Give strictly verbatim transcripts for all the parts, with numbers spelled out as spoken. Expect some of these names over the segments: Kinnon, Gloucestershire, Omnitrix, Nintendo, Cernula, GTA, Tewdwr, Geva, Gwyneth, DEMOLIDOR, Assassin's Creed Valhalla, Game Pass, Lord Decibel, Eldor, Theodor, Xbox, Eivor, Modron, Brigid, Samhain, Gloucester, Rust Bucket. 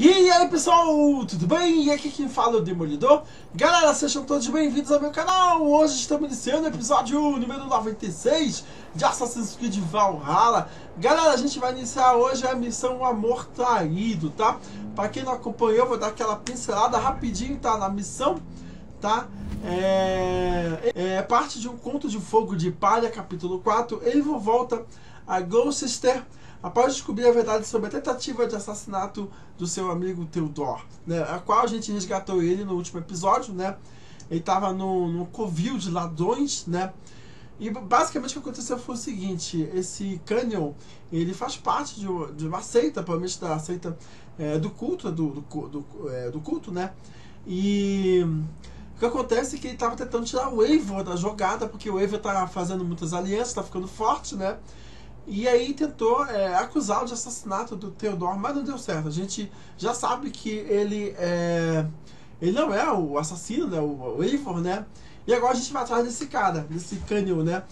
E aí pessoal, tudo bem? E aqui quem fala é o Demolidor. Galera, sejam todos bem-vindos ao meu canal. Hoje estamos iniciando o episódio número noventa e seis de Assassin's Creed Valhalla. Galera, a gente vai iniciar hoje a missão O Amor Traído, tá? Pra quem não acompanhou, vou dar aquela pincelada rapidinho, tá? Na missão, tá? É... é parte de um conto de fogo de palha, capítulo quatro. Eivor volta a Gloucester após descobrir a verdade sobre a tentativa de assassinato do seu amigo Theodor, né, a qual a gente resgatou ele no último episódio, né? Ele estava no, no covil de ladrões, né? E basicamente o que aconteceu foi o seguinte: esse Kinnon, ele faz parte de uma, de uma seita, provavelmente da seita é, do culto, do, do, do, é, do culto, né? E o que acontece é que ele estava tentando tirar o Eivor da jogada, porque o Eivor tá fazendo muitas alianças, tá ficando forte, né? E aí tentou é, acusá-lo de assassinato do Theodor, mas não deu certo. A gente já sabe que ele é, ele não é o assassino, né? O, o Eivor, né? E agora a gente vai atrás desse cara, desse Kinnon, né?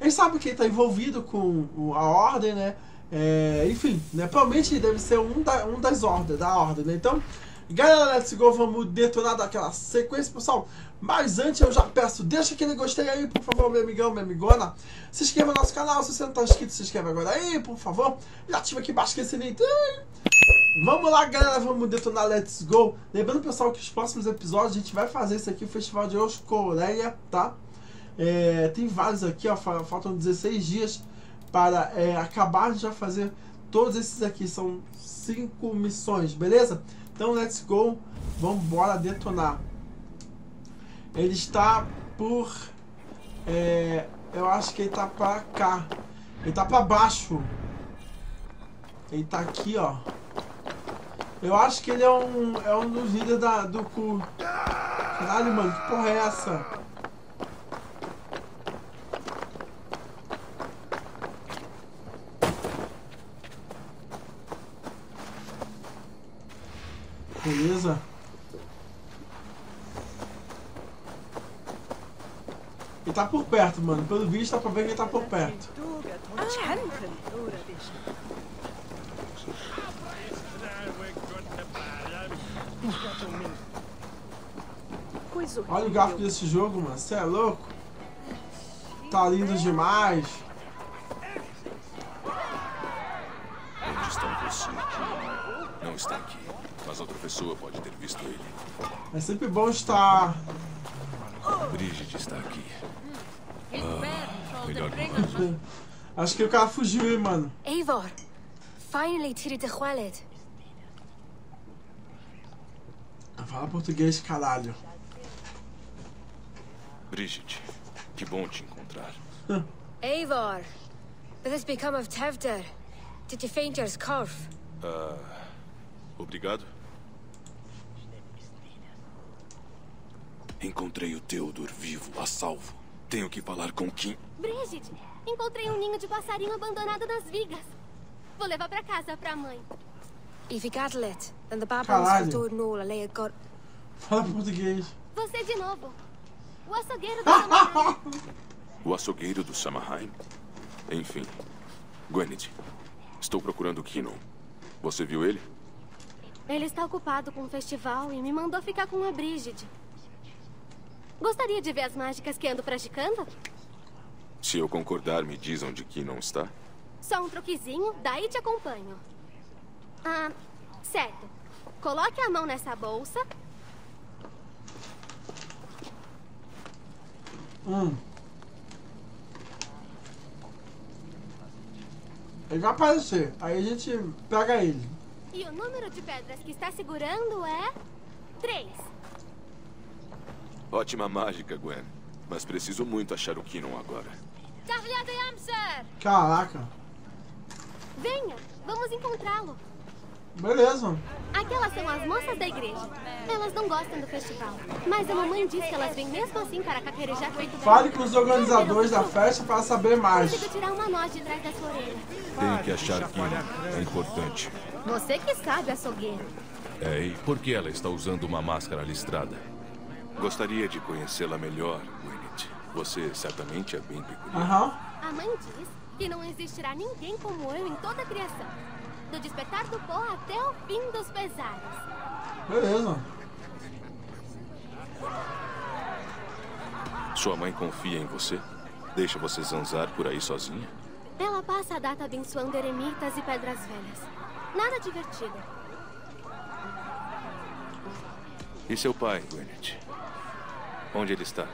Ele sabe que ele está envolvido com a ordem, né? É, enfim, né? Provavelmente ele deve ser um, da, um das ordens, da ordem, né? Então, galera, let's go, vamos detonar daquela sequência, pessoal. Mas antes eu já peço, deixa aquele gostei aí, por favor, meu amigão, minha amigona. Se inscreva no nosso canal, se você não está inscrito, se inscreve agora aí, por favor. E ativa aqui embaixo que esse link. Vamos lá, galera, vamos detonar, let's go. Lembrando, pessoal, que os próximos episódios a gente vai fazer isso aqui, o Festival de Hoje Coreia, tá? É, tem vários aqui, ó, faltam dezesseis dias para é, acabar de já fazer todos esses aqui. São cinco missões, beleza? Então, let's go, vamos embora detonar. Ele está por... É, eu acho que ele está para cá. Ele está para baixo. Ele está aqui, ó. Eu acho que ele é um, é um dos líderes da, do cu. Caralho, mano, que porra é essa? Beleza. Ele tá por perto, mano. Pelo visto, dá pra ver que ele tá por perto. Olha o gráfico desse jogo, mano. Você é louco? Tá lindo demais. Onde está você? Não está aqui. Mas outra pessoa pode ter visto ele. É sempre bom estar... Brigid está aqui. Ah, melhor irmã. Acho que o cara fugiu, hein, mano. Eivor, finally tire the wallet. Fala português, caralho. Brigid, que bom te encontrar. Eivor, what has become of Tewdwr? Did you find your scarf? Ah, obrigado. Encontrei o Tewdwr vivo, a salvo. Tenho que falar com Kim. Brigid, encontrei um ninho de passarinho abandonado nas vigas. Vou levar pra casa, pra mãe. Caralho. Fala português. Você de novo. O açougueiro do Samhain. O açougueiro do Samhain. Enfim. Gwyneth, estou procurando Kinnon. Você viu ele? Ele está ocupado com o festival e me mandou ficar com a Brigid. Gostaria de ver as mágicas que ando praticando? Se eu concordar, me diz onde Kinnon está. Só um truquezinho, daí te acompanho. Ah, certo. Coloque a mão nessa bolsa. Hum. Ele vai aparecer, aí a gente pega ele. E o número de pedras que está segurando é... três. Ótima mágica, Gwen. Mas preciso muito achar o Kinnon agora. Caraca. Venha, vamos encontrá-lo. Beleza. Aquelas são as moças da igreja. Elas não gostam do festival. Mas a mamãe diz que elas vêm mesmo assim para caquerejar feito... Fale com os organizadores da festa para saber mais. Consigo tirar uma noz de trás da sua orelha. Tenho que achar Kinnon. É importante. Você que sabe, açougueiro. É, e por que ela está usando uma máscara listrada? Gostaria de conhecê-la melhor, Gwyneth. Você certamente é bem peculiar. Uhum. A mãe diz que não existirá ninguém como eu em toda a criação. Do despertar do pó até o fim dos pesares. Beleza. Sua mãe confia em você? Deixa você zanzar por aí sozinha? Ela passa a data abençoando eremitas e pedras velhas. Nada divertido. E seu pai, Gwyneth? Onde ele está?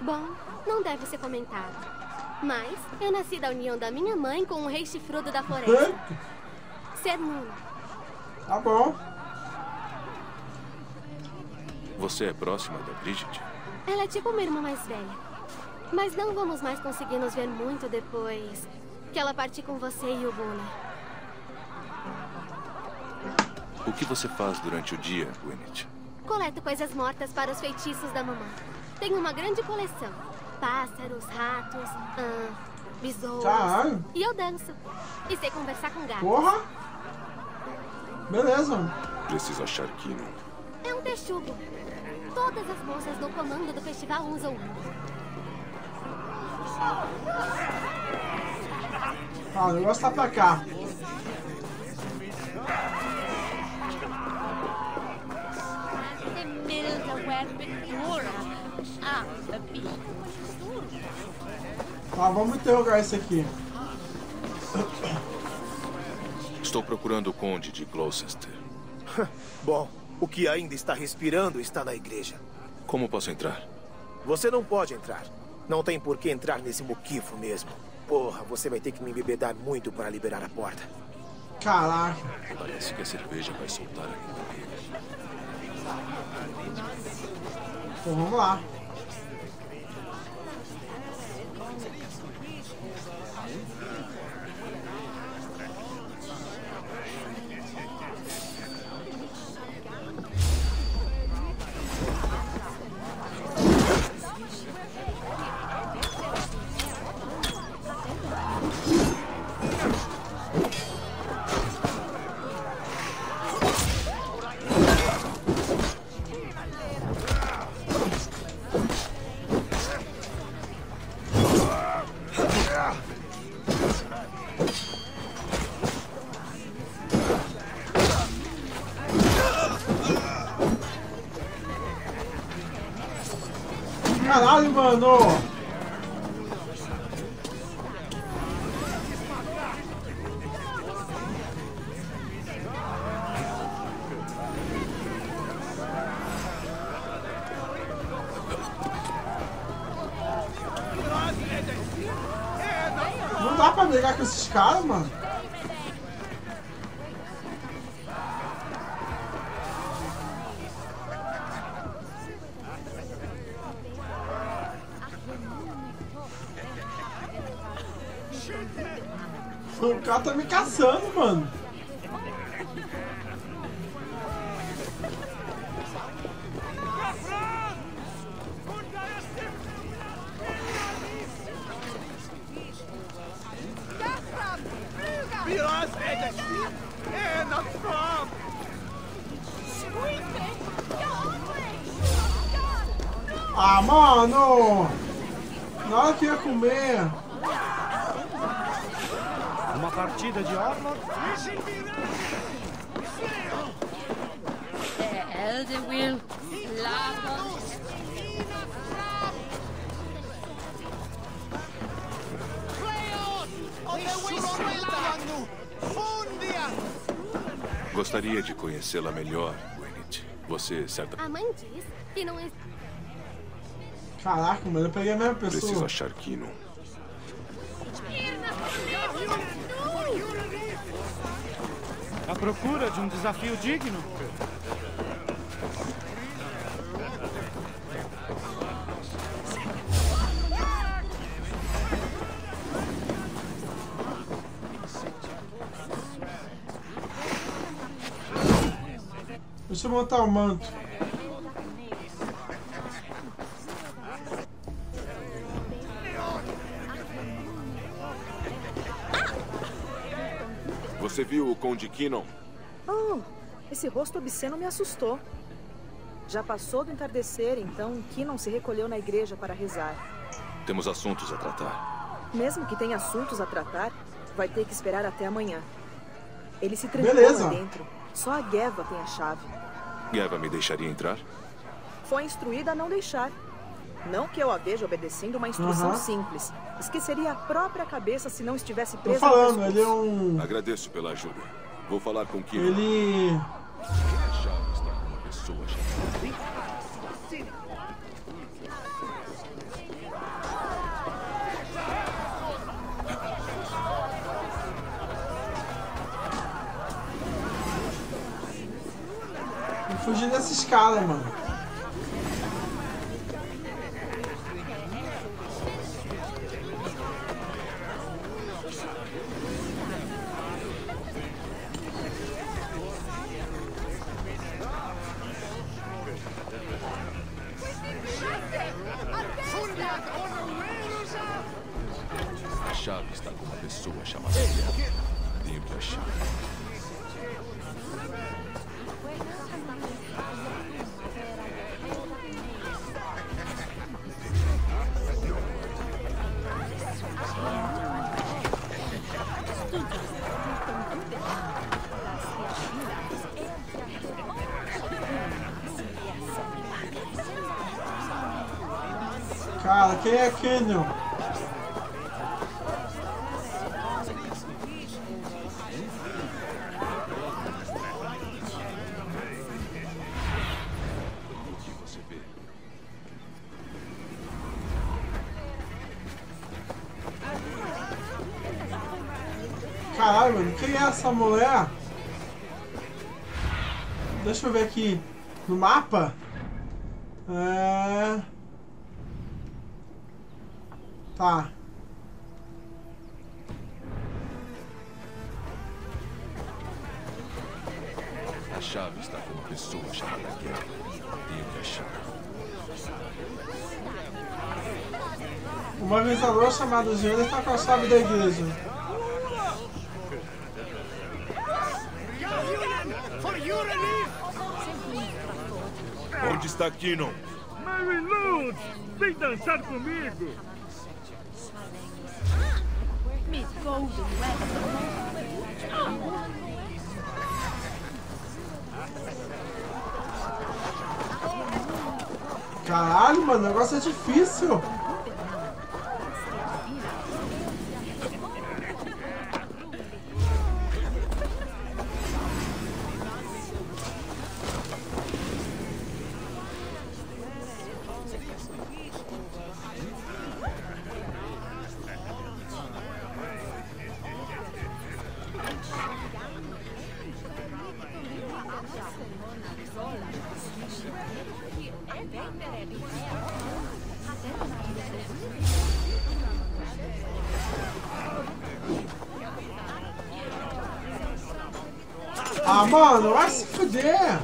Bom, não deve ser comentado. Mas eu nasci da união da minha mãe com um rei chifrudo da floresta. Cernula. Tá bom. Você é próxima da Brigid? Ela é tipo uma irmã mais velha. Mas não vamos mais conseguir nos ver muito depois que ela partir com você e o Boone. O que você faz durante o dia, Gwyneth? Coleto coisas mortas para os feitiços da mamãe. Tenho uma grande coleção. Pássaros, ratos, ah, besouros. Caralho. E eu danço. E sei conversar com gatos. Porra! Beleza. Preciso achar Kinnon. É um texugo. Todas as moças no comando do festival usam um. Ah, o negócio tá pra cá. Ah, vamos interrogar esse aqui. Estou procurando o conde de Gloucester. Bom, o que ainda está respirando está na igreja. Como posso entrar? Você não pode entrar. Não tem por que entrar nesse muquifo mesmo. Porra, você vai ter que me embebedar muito para liberar a porta. Caraca. Parece que a cerveja vai soltar ainda. Então vamos lá. Caralho, mano! Não dá pra brigar com esses caras, mano. O cara tá me caçando, mano. Ah, mano! Na hora que ia comer. Uma partida de arma. Gostaria de conhecê-la melhor, Gwyneth. Você certa. A mãe diz que não é. Caraca, mano, eu peguei a mesma pessoa. Preciso achar Kinnon. À procura de um desafio digno. Deixa eu montar o manto. Você viu o Conde Kinnon? Oh, esse rosto obsceno me assustou. Já passou do entardecer, então Kinnon se recolheu na igreja para rezar. Temos assuntos a tratar. Mesmo que tenha assuntos a tratar, vai ter que esperar até amanhã. Ele se trancou lá dentro. Só a Geva tem a chave. Geva me deixaria entrar? Foi instruída a não deixar. Não que eu a veja obedecendo uma instrução uhum. simples. Esqueceria a própria cabeça se não estivesse presa. Tô falando, ele é um... Agradeço pela ajuda. Vou falar com Kinnon. Ele... Vou fugir dessa escala, mano. Cara, quem é Kinnon? Caralho, mano, quem é essa mulher? Deixa eu ver aqui no mapa. É... Tá. A chave está com uma pessoa chamada Geva. Tem a chave. Uma avisadora chamada Geva está com a chave da igreja. Onde está Kinnon? Mary Lord, vem dançar comigo. Caralho, mano, o negócio é difícil. Ah, mano, vai se fuder!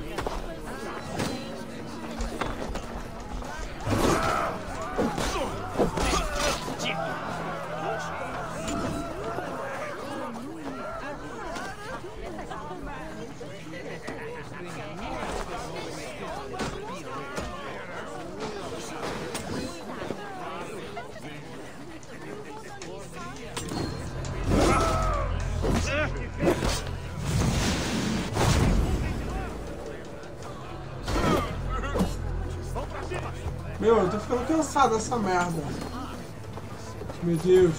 Meu, eu tô ficando cansado dessa merda. Meu Deus.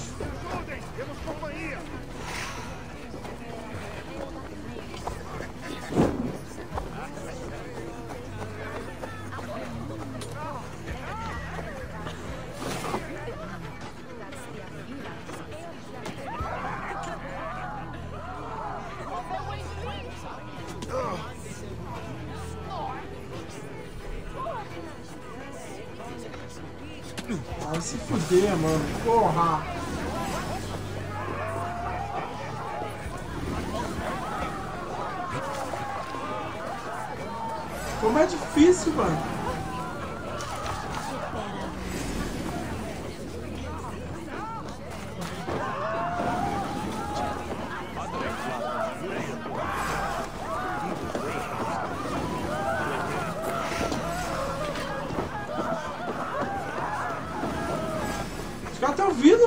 Vai se fuder, mano. Porra! Como é difícil, mano.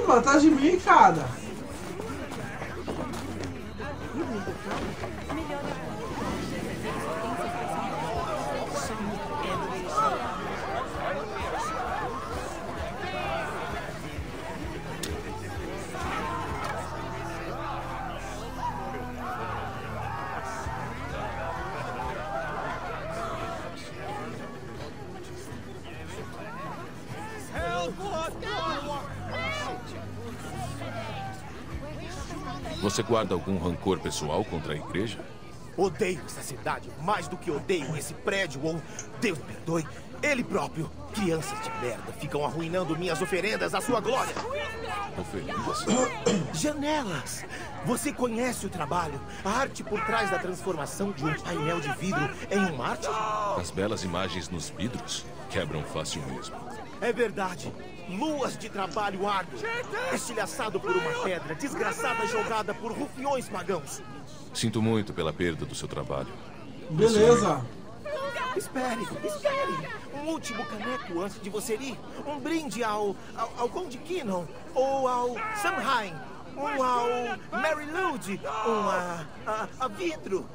Mano, tá de mim, cara. Você guarda algum rancor pessoal contra a igreja? Odeio essa cidade mais do que odeio esse prédio ou, Deus me perdoe, ele próprio. Crianças de merda ficam arruinando minhas oferendas à sua glória. Oferendas? Janelas! Você conhece o trabalho, a arte por trás da transformação de um painel de vidro em um mártir? As belas imagens nos vidros quebram fácil mesmo. É verdade. Luas de trabalho árduo, estilhaçado por uma pedra, desgraçada jogada por rufiões pagãos. Sinto muito pela perda do seu trabalho. Beleza. Espere, espere. Um último caneco antes de você ir. Um brinde ao... ao, ao Conde Kinnon. Ou ao Samhain. Um ao Mary Lude. Um a, a... a vidro.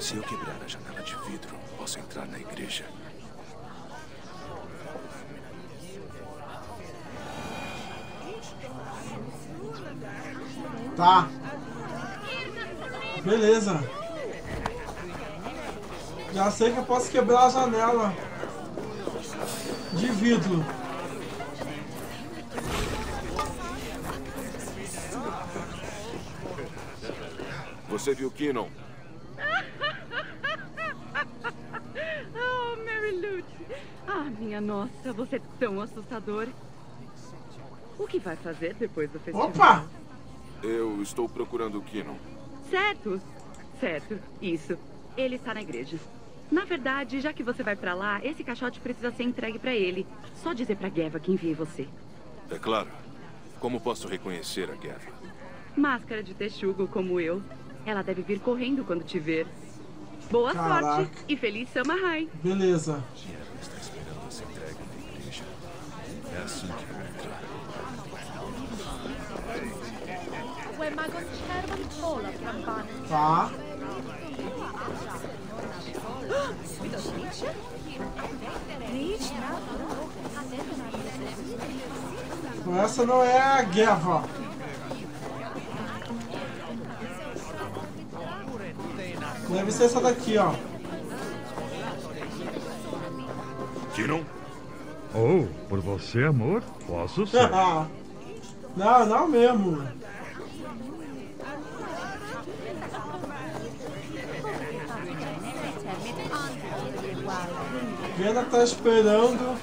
Se eu quebrar a janela de vidro, posso entrar na igreja. Tá. Beleza. Já sei que eu posso quebrar a janela de vidro. Você viu Kinnon? Oh, Mary Lude. Ah, minha nossa, você é tão assustador. O que vai fazer depois do festival? Opa! Eu estou procurando o Kinnon. Certo, certo, isso. Ele está na igreja. Na verdade, já que você vai pra lá, esse caixote precisa ser entregue pra ele. Só dizer pra Geva que enviei você. É claro. Como posso reconhecer a Geva? Máscara de texugo como eu. Ela deve vir correndo quando te ver. Boa Caraca. sorte e feliz Samhain. Beleza. Geva está esperando essa entrega na igreja. É assim que eu vou entrar. Tá. Essa não é a Geva. Deve ser essa daqui, ó. Kinnon? Oh, por você, amor, posso ser. Não, não mesmo. Geva tá esperando.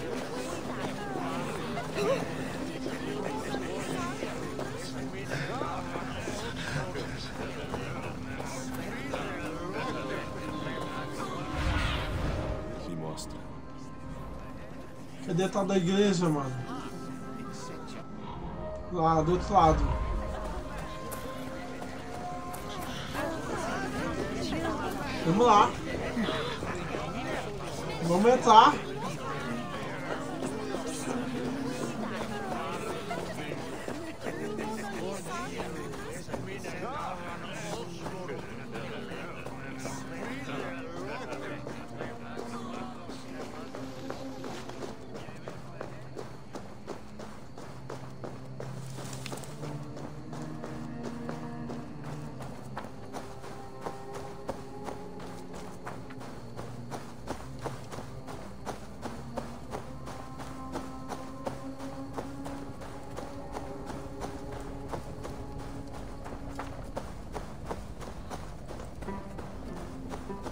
Me mostra. Cadê a tal da igreja, mano? Lá, do outro lado. Vamos lá. Vamos entrar.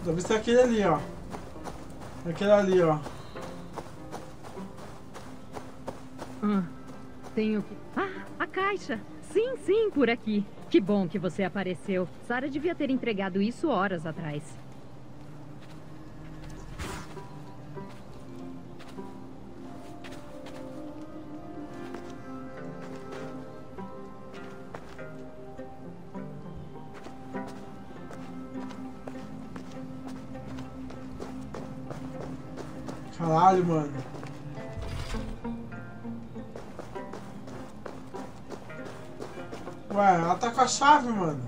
Deve ser aquele ali, ó. Aquele ali, ó. Ah, tenho que... Ah, a caixa! Sim, sim, por aqui. Que bom que você apareceu. Sarah devia ter entregado isso horas atrás. Caralho, mano. Ué, ela tá com a chave, mano.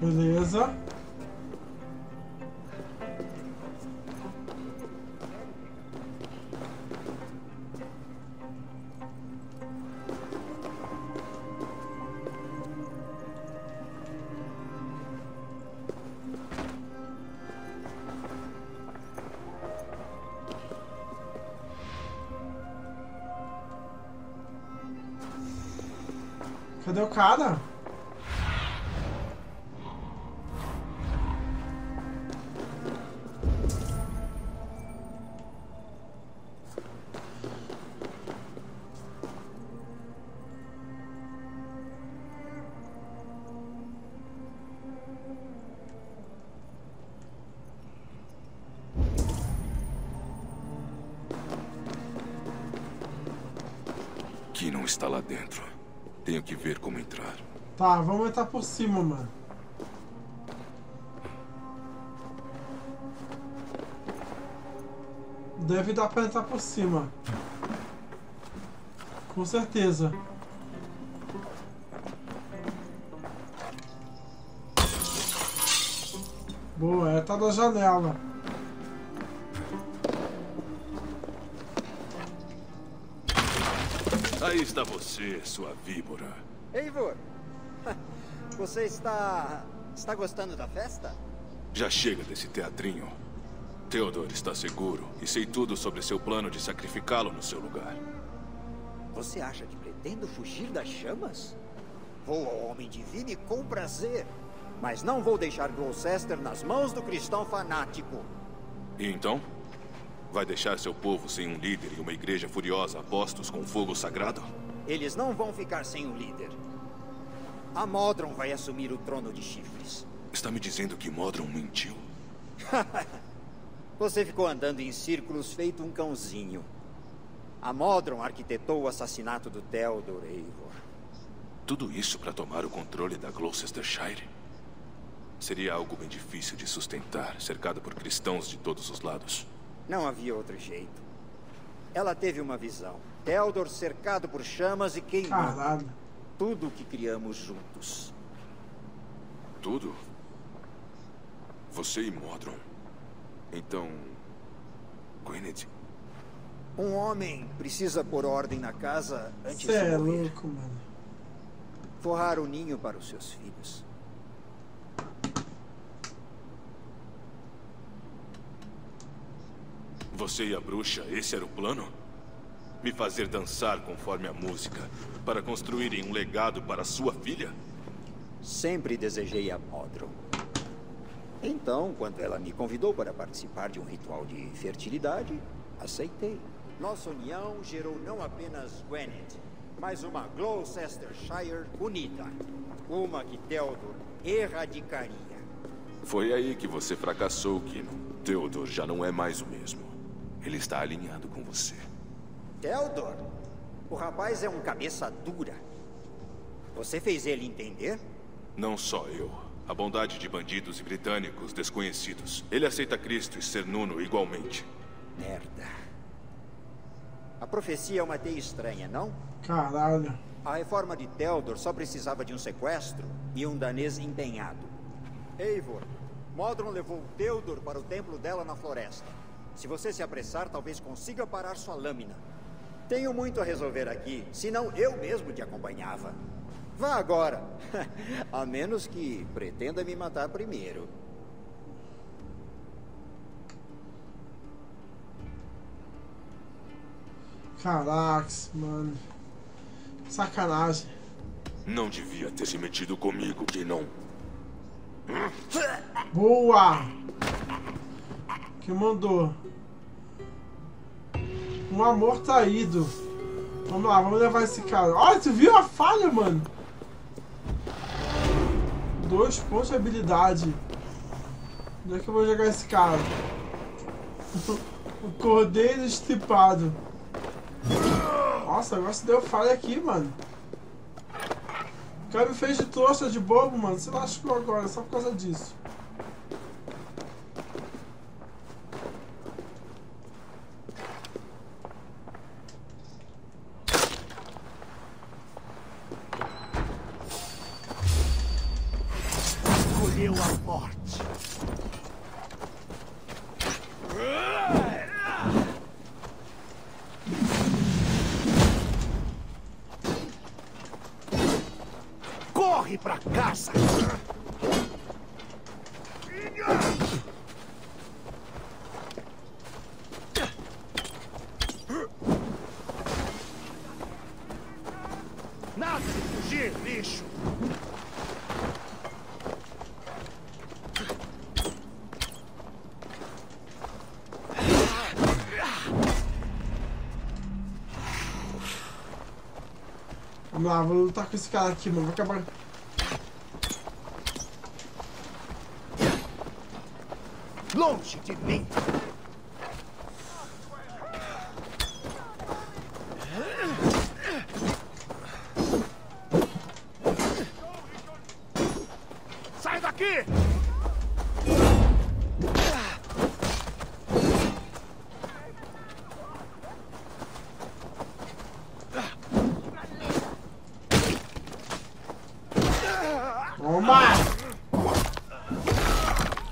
Beleza. Cadê o cara? Não está lá dentro. Tenho que ver como entrar. Tá, vamos entrar por cima, mano. Deve dar pra entrar por cima. Com certeza. Boa, é tá da janela. Aí está você, sua víbora. Eivor, você está... está gostando da festa? Já chega desse teatrinho. Theodor está seguro e sei tudo sobre seu plano de sacrificá-lo no seu lugar. Você acha que pretendo fugir das chamas? Vou ao Homem Divino e com prazer, mas não vou deixar Gloucester nas mãos do cristão fanático. E então? Vai deixar seu povo sem um líder e uma igreja furiosa a postos com fogo sagrado? Eles não vão ficar sem um líder. A Modron vai assumir o trono de chifres. Está me dizendo que Modron mentiu? Você ficou andando em círculos feito um cãozinho. A Modron arquitetou o assassinato do Theodor, Eivor. Tudo isso para tomar o controle da Gloucestershire? Seria algo bem difícil de sustentar, cercado por cristãos de todos os lados. Não havia outro jeito. Ela teve uma visão. Eldor cercado por chamas e queimado. Caralho. Tudo o que criamos juntos. Tudo? Você e Modron. Então... Gwyneth? Um homem precisa pôr ordem na casa antes Cê de morrer. É louco, mano. Forrar o ninho para os seus filhos. Você e a bruxa, esse era o plano? Me fazer dançar conforme a música, para construírem um legado para sua filha? Sempre desejei a Modron. Então, quando ela me convidou para participar de um ritual de fertilidade, aceitei. Nossa união gerou não apenas Gwyneth, mas uma Gloucestershire unida. Uma que Theodor erradicaria. Foi aí que você fracassou, Kinnon. Theodor já não é mais o mesmo. Ele está alinhado com você. Eldor? O rapaz é um cabeça dura. Você fez ele entender? Não só eu. A bondade de bandidos e britânicos desconhecidos. Ele aceita Cristo e Cernuno igualmente. Merda. A profecia é uma teia estranha, não? Caralho. A reforma de Eldor só precisava de um sequestro e um danês empenhado. Eivor, Modron levou Tewdwr para o templo dela na floresta. Se você se apressar, talvez consiga parar sua lâmina. Tenho muito a resolver aqui, senão eu mesmo te acompanhava. Vá agora, a menos que pretenda me matar primeiro. Caraca, mano. Sacanagem. Não devia ter se metido comigo, que não. Boa! Que mandou. Um amor traído. Vamos lá, vamos levar esse cara. Olha, tu viu a falha, mano? Dois pontos de habilidade. Onde é que eu vou jogar esse cara? O cordeiro estripado. Nossa, agora se deu falha aqui, mano. O cara me fez de trouxa, de bobo, mano. Você lascou agora, só por causa disso. Escolheu a morte. Corre pra casa. Nada de fugir, lá, vou lutar com esse cara aqui, mano. Vou acabar. Longe de mim! Sai daqui!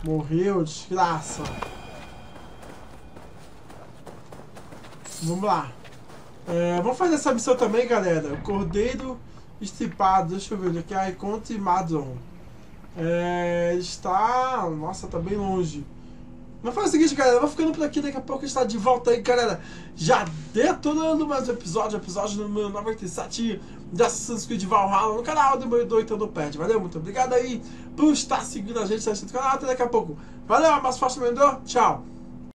Morreu, desgraça. Vamos lá. É, vamos fazer essa missão também, galera. Cordeiro estripado. Deixa eu ver aqui. Ah, encontre Modron. É, está... Nossa, tá bem longe. Vamos fazer o seguinte, galera. Eu vou ficando por aqui. Daqui a pouco a gente tá de volta aí, galera. Já detonando mais um episódio. Episódio número noventa e sete de Assassin's Creed Valhalla no canal Demolidor, então não perde. Valeu, muito obrigado aí por estar seguindo a gente no canal. Até daqui a pouco. Valeu, um abraço forte, Demolidor. Tchau.